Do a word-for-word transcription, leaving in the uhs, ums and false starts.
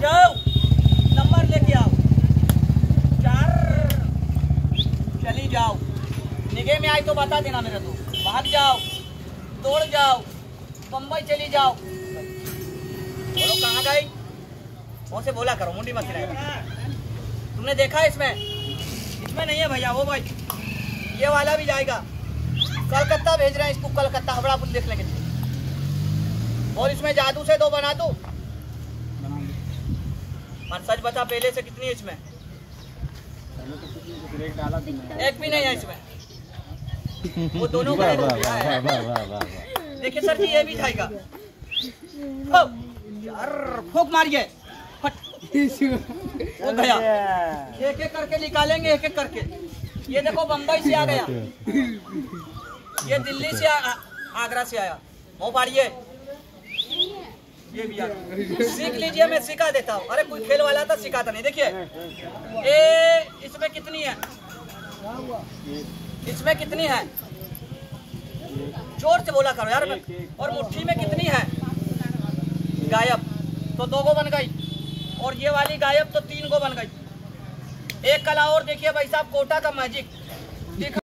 जाओ नंबर लेके आओ चार, चली जाओ। निगे में आई तो बता देना मेरे को। भाग जाओ, तोड़ जाओ, बम्बई चली जाओ। बोलो कहाँ गई? वहाँ से बोला करो, मुंडी मत हिलाओ। तुमने देखा इसमें इसमें नहीं है भैया वो भाई, ये वाला भी जाएगा। कलकत्ता भेज रहे हैं इसको, कलकत्ता हवड़ा पुल देख लेंगे। और इसमें जादू से दो बना दो, मन सच बता पहले से कितनी है इसमें? एक भी नहीं है इसमें, वो दोनों का देखिए सर जी, ये भी जाएगा। यार फूंक मारिए, वो गया। एक एक करके निकालेंगे, एक एक करके। ये देखो बम्बई से आ गया, ये दिल्ली से, आगरा से आया। वो पाड़िए, ये भी सीख लीजिए, मैं सिखा देता हूँ। अरे कोई खेल वाला था, सिखाता नहीं। देखिए ए इसमें कितनी है, इसमें कितनी है, जोर से बोला करो यार। और मुट्ठी में कितनी है? गायब तो दो गो बन गई, और ये वाली गायब तो तीन गो बन गई। एक कला और देखिए भाई साहब, कोटा का मैजिक।